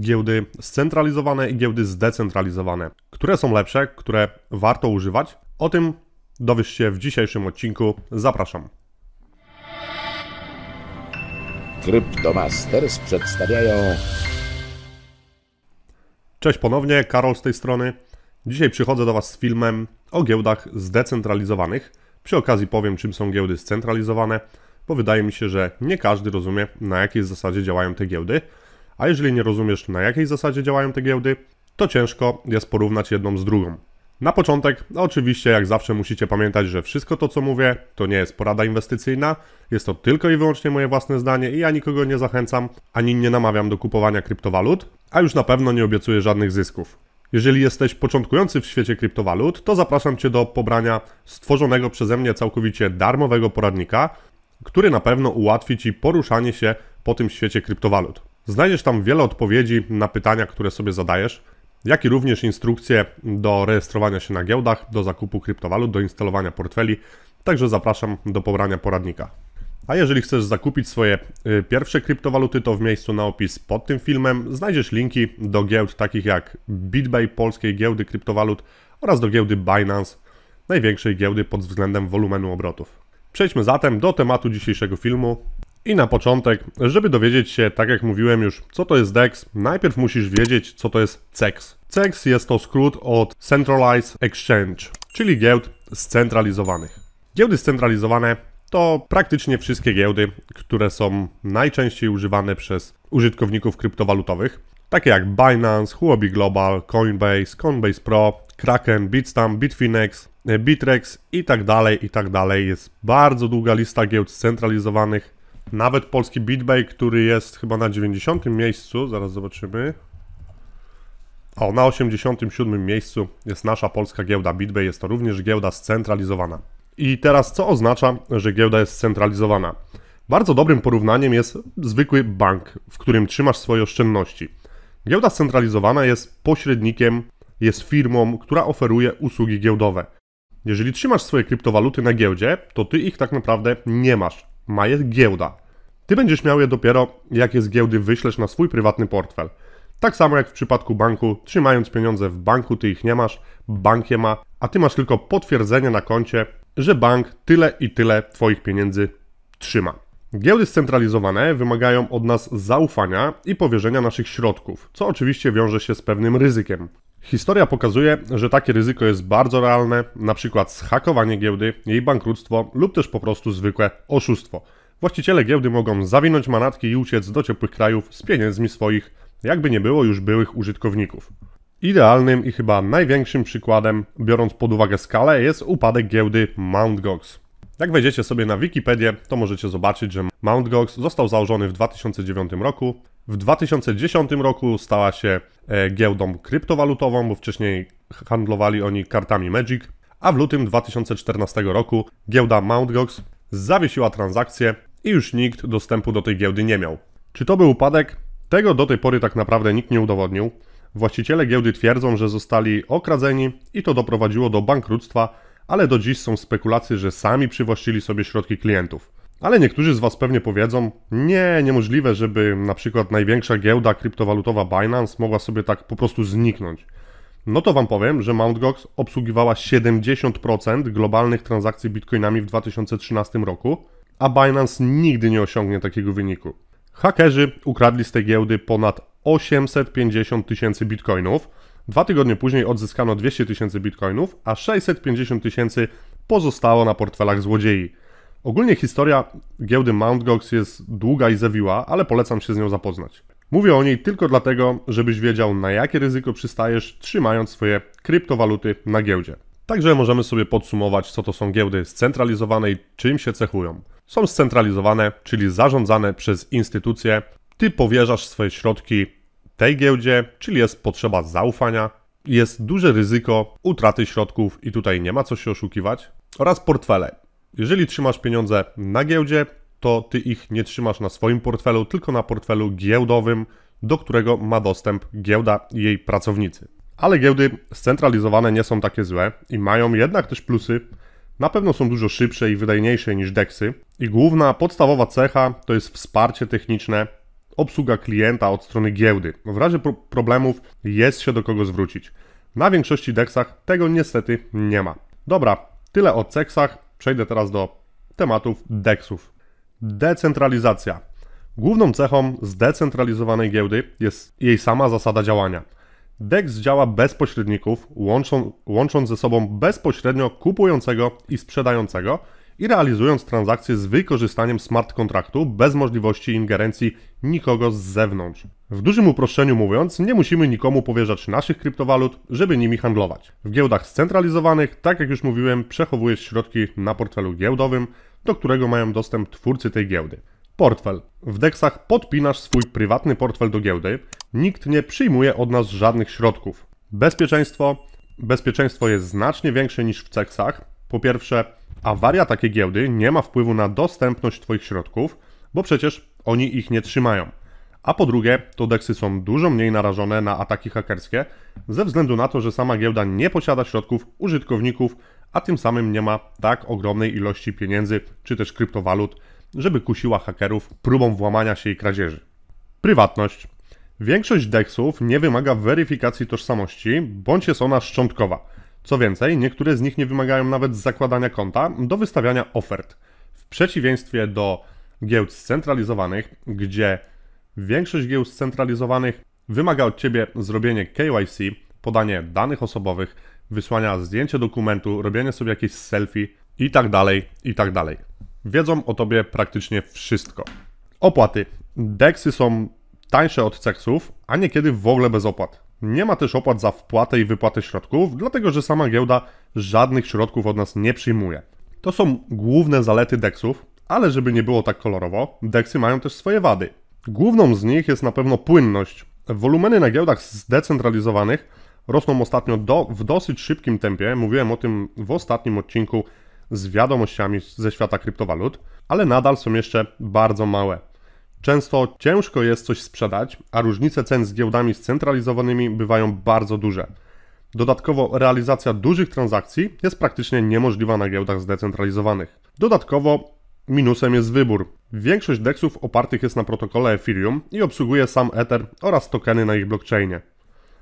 giełdy scentralizowane i giełdy zdecentralizowane. Które są lepsze, które warto używać? O tym dowiesz się w dzisiejszym odcinku. Zapraszam. Kryptomasters przedstawiają... Cześć ponownie, Karol z tej strony. Dzisiaj przychodzę do Was z filmem o giełdach zdecentralizowanych. Przy okazji powiem, czym są giełdy scentralizowane, bo wydaje mi się, że nie każdy rozumie, na jakiej zasadzie działają te giełdy. A jeżeli nie rozumiesz, na jakiej zasadzie działają te giełdy, to ciężko jest porównać jedną z drugą. Na początek, oczywiście, jak zawsze musicie pamiętać, że wszystko to, co mówię, to nie jest porada inwestycyjna. Jest to tylko i wyłącznie moje własne zdanie i ja nikogo nie zachęcam, ani nie namawiam do kupowania kryptowalut, a już na pewno nie obiecuję żadnych zysków. Jeżeli jesteś początkujący w świecie kryptowalut, to zapraszam Cię do pobrania stworzonego przeze mnie całkowicie darmowego poradnika, który na pewno ułatwi Ci poruszanie się po tym świecie kryptowalut. Znajdziesz tam wiele odpowiedzi na pytania, które sobie zadajesz, jak i również instrukcje do rejestrowania się na giełdach, do zakupu kryptowalut, do instalowania portfeli, także zapraszam do pobrania poradnika. A jeżeli chcesz zakupić swoje pierwsze kryptowaluty, to w miejscu na opis pod tym filmem znajdziesz linki do giełd takich jak BitBay, polskiej giełdy kryptowalut, oraz do giełdy Binance, największej giełdy pod względem wolumenu obrotów. Przejdźmy zatem do tematu dzisiejszego filmu. I na początek, żeby dowiedzieć się, tak jak mówiłem już, co to jest DEX, najpierw musisz wiedzieć, co to jest CEX. CEX jest to skrót od Centralized Exchange, czyli giełd scentralizowanych. Giełdy scentralizowane to praktycznie wszystkie giełdy, które są najczęściej używane przez użytkowników kryptowalutowych, takie jak Binance, Huobi Global, Coinbase, Coinbase Pro, Kraken, Bitstamp, Bitfinex, Bittrex i tak dalej. Jest bardzo długa lista giełd scentralizowanych. Nawet polski BitBay, który jest chyba na 90. miejscu, zaraz zobaczymy. O, na 87. miejscu jest nasza polska giełda BitBay, jest to również giełda scentralizowana. I teraz co oznacza, że giełda jest scentralizowana? Bardzo dobrym porównaniem jest zwykły bank, w którym trzymasz swoje oszczędności. Giełda scentralizowana jest pośrednikiem, jest firmą, która oferuje usługi giełdowe. Jeżeli trzymasz swoje kryptowaluty na giełdzie, to ty ich tak naprawdę nie masz. Ma je giełda. Ty będziesz miał je dopiero, jak je z giełdy wyślesz na swój prywatny portfel. Tak samo jak w przypadku banku, trzymając pieniądze w banku, ty ich nie masz, bank je ma, a ty masz tylko potwierdzenie na koncie, że bank tyle i tyle twoich pieniędzy trzyma. Giełdy scentralizowane wymagają od nas zaufania i powierzenia naszych środków, co oczywiście wiąże się z pewnym ryzykiem. Historia pokazuje, że takie ryzyko jest bardzo realne, na przykład zhakowanie giełdy, jej bankructwo lub też po prostu zwykłe oszustwo. Właściciele giełdy mogą zawinąć manatki i uciec do ciepłych krajów z pieniędzmi swoich, jakby nie było już byłych użytkowników. Idealnym i chyba największym przykładem, biorąc pod uwagę skalę, jest upadek giełdy Mt. Gox. Jak wejdziecie sobie na Wikipedię, to możecie zobaczyć, że Mt. Gox został założony w 2009 roku. W 2010 roku stała się giełdą kryptowalutową, bo wcześniej handlowali oni kartami Magic, a w lutym 2014 roku giełda Mt. Gox zawiesiła transakcję i już nikt dostępu do tej giełdy nie miał. Czy to był upadek? Tego do tej pory tak naprawdę nikt nie udowodnił. Właściciele giełdy twierdzą, że zostali okradzeni i to doprowadziło do bankructwa, ale do dziś są spekulacje, że sami przywłaszczyli sobie środki klientów. Ale niektórzy z Was pewnie powiedzą, nie, niemożliwe, żeby na przykład największa giełda kryptowalutowa Binance mogła sobie tak po prostu zniknąć. No to Wam powiem, że Mt. Gox obsługiwała 70% globalnych transakcji bitcoinami w 2013 roku, a Binance nigdy nie osiągnie takiego wyniku. Hakerzy ukradli z tej giełdy ponad 850 tysięcy bitcoinów, 2 tygodnie później odzyskano 200 tysięcy bitcoinów, a 650 tysięcy pozostało na portfelach złodziei. Ogólnie historia giełdy Mt. Gox jest długa i zawiła, ale polecam się z nią zapoznać. Mówię o niej tylko dlatego, żebyś wiedział, na jakie ryzyko przystajesz, trzymając swoje kryptowaluty na giełdzie. Także możemy sobie podsumować, co to są giełdy scentralizowane i czym się cechują. Są scentralizowane, czyli zarządzane przez instytucje. Ty powierzasz swoje środki tej giełdzie, czyli jest potrzeba zaufania, jest duże ryzyko utraty środków i tutaj nie ma co się oszukiwać, oraz portfele. Jeżeli trzymasz pieniądze na giełdzie, to ty ich nie trzymasz na swoim portfelu, tylko na portfelu giełdowym, do którego ma dostęp giełda i jej pracownicy. Ale giełdy scentralizowane nie są takie złe i mają jednak też plusy. Na pewno są dużo szybsze i wydajniejsze niż DEXy. I główna, podstawowa cecha to jest wsparcie techniczne obsługa klienta od strony giełdy. W razie problemów jest się do kogo zwrócić. Na większości DEX-ach tego niestety nie ma. Dobra, tyle o CEX-ach. Przejdę teraz do tematów DEX-ów. Decentralizacja. Główną cechą zdecentralizowanej giełdy jest jej sama zasada działania. DEX działa bez pośredników, łącząc ze sobą bezpośrednio kupującego i sprzedającego i realizując transakcje z wykorzystaniem smart kontraktu bez możliwości ingerencji nikogo z zewnątrz. W dużym uproszczeniu mówiąc, nie musimy nikomu powierzać naszych kryptowalut, żeby nimi handlować. W giełdach scentralizowanych, tak jak już mówiłem, przechowujesz środki na portfelu giełdowym, do którego mają dostęp twórcy tej giełdy. Portfel. W DEX-ach podpinasz swój prywatny portfel do giełdy. Nikt nie przyjmuje od nas żadnych środków. Bezpieczeństwo. Bezpieczeństwo jest znacznie większe niż w CEX-ach. Po pierwsze, awaria takiej giełdy nie ma wpływu na dostępność Twoich środków, bo przecież oni ich nie trzymają. A po drugie, to DEX-y są dużo mniej narażone na ataki hakerskie, ze względu na to, że sama giełda nie posiada środków użytkowników, a tym samym nie ma tak ogromnej ilości pieniędzy czy też kryptowalut, żeby kusiła hakerów próbą włamania się i kradzieży. Prywatność. Większość DEX-ów nie wymaga weryfikacji tożsamości, bądź jest ona szczątkowa. Co więcej, niektóre z nich nie wymagają nawet zakładania konta do wystawiania ofert. W przeciwieństwie do giełd scentralizowanych, gdzie większość giełd scentralizowanych wymaga od Ciebie zrobienie KYC, podanie danych osobowych, wysłania zdjęcia dokumentu, robienie sobie jakieś selfie itd., itd. Wiedzą o Tobie praktycznie wszystko. Opłaty. DEX-y są tańsze od CEX-ów, a niekiedy w ogóle bez opłat. Nie ma też opłat za wpłatę i wypłatę środków, dlatego że sama giełda żadnych środków od nas nie przyjmuje. To są główne zalety DEX-ów, ale żeby nie było tak kolorowo, DEX-y mają też swoje wady. Główną z nich jest na pewno płynność. Wolumeny na giełdach zdecentralizowanych rosną ostatnio w dosyć szybkim tempie, mówiłem o tym w ostatnim odcinku z wiadomościami ze świata kryptowalut, ale nadal są jeszcze bardzo małe. Często ciężko jest coś sprzedać, a różnice cen z giełdami scentralizowanymi bywają bardzo duże. Dodatkowo realizacja dużych transakcji jest praktycznie niemożliwa na giełdach zdecentralizowanych. Dodatkowo minusem jest wybór. Większość DEX-ów opartych jest na protokole Ethereum i obsługuje sam Ether oraz tokeny na ich blockchainie.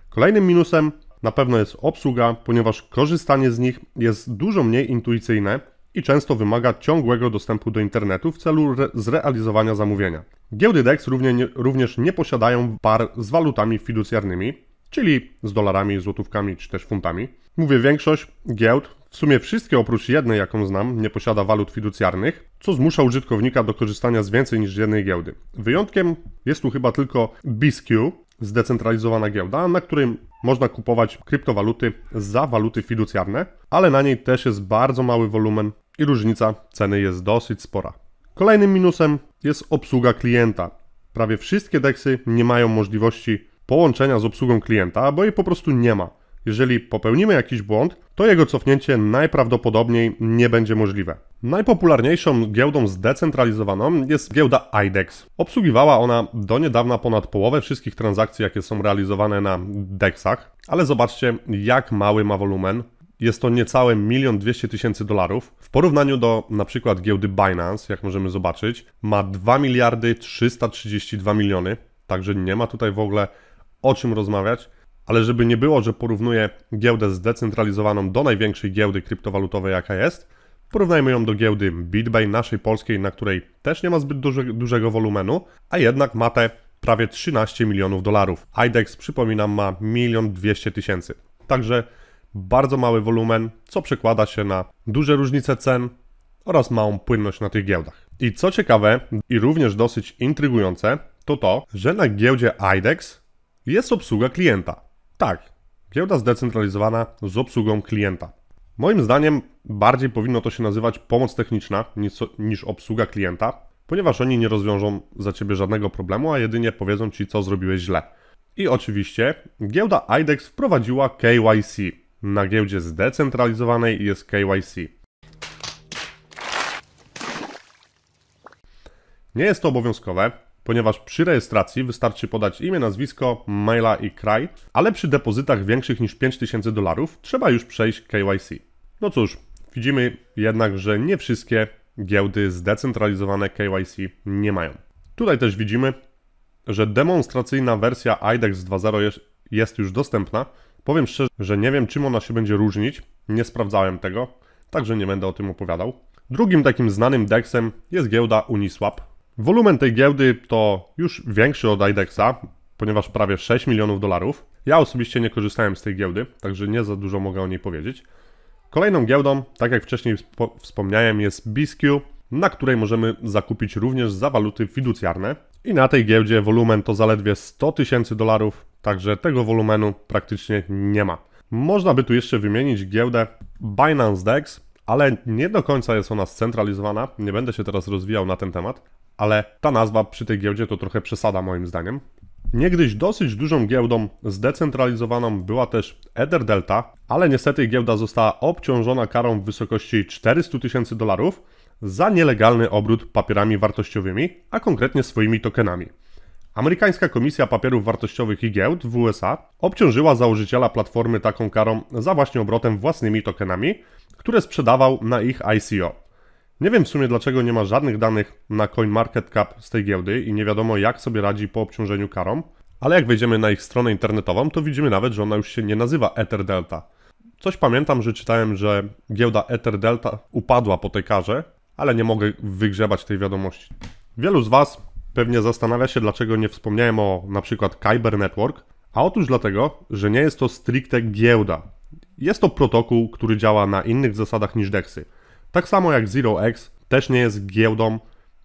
Kolejnym minusem na pewno jest obsługa, ponieważ korzystanie z nich jest dużo mniej intuicyjne i często wymaga ciągłego dostępu do internetu w celu zrealizowania zamówienia. Giełdy DEX również nie posiadają par z walutami fiducjarnymi, czyli z dolarami, złotówkami czy też funtami. Mówię, większość giełd, w sumie wszystkie oprócz jednej, jaką znam, nie posiada walut fiducjarnych, co zmusza użytkownika do korzystania z więcej niż jednej giełdy. Wyjątkiem jest tu chyba tylko BISQ, zdecentralizowana giełda, na którym można kupować kryptowaluty za waluty fiducjarne, ale na niej też jest bardzo mały wolumen i różnica ceny jest dosyć spora. Kolejnym minusem jest obsługa klienta. Prawie wszystkie DEX-y nie mają możliwości połączenia z obsługą klienta, bo jej po prostu nie ma. Jeżeli popełnimy jakiś błąd, to jego cofnięcie najprawdopodobniej nie będzie możliwe. Najpopularniejszą giełdą zdecentralizowaną jest giełda IDEX. Obsługiwała ona do niedawna ponad połowę wszystkich transakcji, jakie są realizowane na DEX-ach, ale zobaczcie, jak mały ma wolumen. Jest to niecałe $1,200,000 w porównaniu do na przykład giełdy Binance, jak możemy zobaczyć, ma 2,332 mld, także nie ma tutaj w ogóle o czym rozmawiać. Ale żeby nie było, że porównuję giełdę zdecentralizowaną do największej giełdy kryptowalutowej, jaka jest, porównajmy ją do giełdy BitBay, naszej polskiej, na której też nie ma zbyt dużego wolumenu, a jednak ma te prawie $13 mln. IDEX, przypominam, ma 1,200,000. Także bardzo mały wolumen, co przekłada się na duże różnice cen oraz małą płynność na tych giełdach. I co ciekawe i również dosyć intrygujące, to to, że na giełdzie IDEX jest obsługa klienta. Tak, giełda zdecentralizowana z obsługą klienta. Moim zdaniem bardziej powinno to się nazywać pomoc techniczna niż obsługa klienta, ponieważ oni nie rozwiążą za Ciebie żadnego problemu, a jedynie powiedzą Ci, co zrobiłeś źle. I oczywiście giełda IDEX wprowadziła KYC. Na giełdzie zdecentralizowanej jest KYC. Nie jest to obowiązkowe, ponieważ przy rejestracji wystarczy podać imię, nazwisko, maila i kraj, ale przy depozytach większych niż $5,000 trzeba już przejść KYC. No cóż, widzimy jednak, że nie wszystkie giełdy zdecentralizowane KYC nie mają. Tutaj też widzimy, że demonstracyjna wersja IDEX 2.0 jest już dostępna. Powiem szczerze, że nie wiem, czym ona się będzie różnić. Nie sprawdzałem tego, także nie będę o tym opowiadał. Drugim takim znanym DEXem jest giełda Uniswap. Wolumen tej giełdy to już większy od IDEXa, ponieważ prawie 6 milionów dolarów. Ja osobiście nie korzystałem z tej giełdy, także nie za dużo mogę o niej powiedzieć. Kolejną giełdą, tak jak wcześniej wspomniałem, jest BISQ, na której możemy zakupić również za waluty fiducjarne. I na tej giełdzie wolumen to zaledwie 100 tysięcy dolarów, także tego wolumenu praktycznie nie ma. Można by tu jeszcze wymienić giełdę Binance Dex, ale nie do końca jest ona scentralizowana, nie będę się teraz rozwijał na ten temat, ale ta nazwa przy tej giełdzie to trochę przesada moim zdaniem. Niegdyś dosyć dużą giełdą zdecentralizowaną była też EtherDelta, ale niestety giełda została obciążona karą w wysokości 400 tysięcy dolarów za nielegalny obrót papierami wartościowymi, a konkretnie swoimi tokenami. Amerykańska Komisja Papierów Wartościowych i Giełd w USA obciążyła założyciela platformy taką karą za właśnie obrotem własnymi tokenami, które sprzedawał na ich ICO. Nie wiem w sumie, dlaczego nie ma żadnych danych na CoinMarketCap z tej giełdy i nie wiadomo, jak sobie radzi po obciążeniu karą, ale jak wejdziemy na ich stronę internetową, to widzimy nawet, że ona już się nie nazywa EtherDelta. Coś pamiętam, że czytałem, że giełda EtherDelta upadła po tej karze, ale nie mogę wygrzebać tej wiadomości. Wielu z Was pewnie zastanawia się, dlaczego nie wspomniałem o na przykład Kyber Network, a otóż dlatego, że nie jest to stricte giełda. Jest to protokół, który działa na innych zasadach niż DEXy. Tak samo jak ZeroX też nie jest giełdą,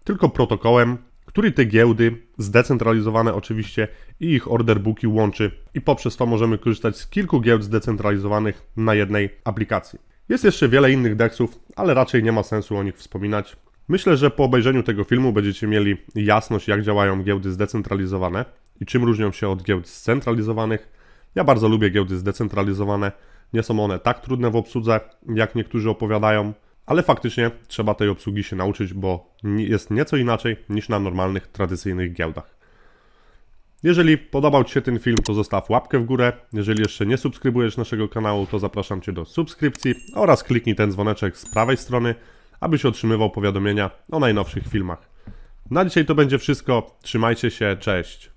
tylko protokołem, który te giełdy, zdecentralizowane oczywiście, i ich orderbooki łączy i poprzez to możemy korzystać z kilku giełd zdecentralizowanych na jednej aplikacji. Jest jeszcze wiele innych DEXów, ale raczej nie ma sensu o nich wspominać. Myślę, że po obejrzeniu tego filmu będziecie mieli jasność, jak działają giełdy zdecentralizowane i czym różnią się od giełd scentralizowanych. Ja bardzo lubię giełdy zdecentralizowane, nie są one tak trudne w obsłudze, jak niektórzy opowiadają, ale faktycznie trzeba tej obsługi się nauczyć, bo jest nieco inaczej niż na normalnych, tradycyjnych giełdach. Jeżeli podobał Ci się ten film, to zostaw łapkę w górę. Jeżeli jeszcze nie subskrybujesz naszego kanału, to zapraszam Cię do subskrypcji oraz kliknij ten dzwoneczek z prawej strony, abyś otrzymywał powiadomienia o najnowszych filmach. Na dzisiaj to będzie wszystko. Trzymajcie się, cześć!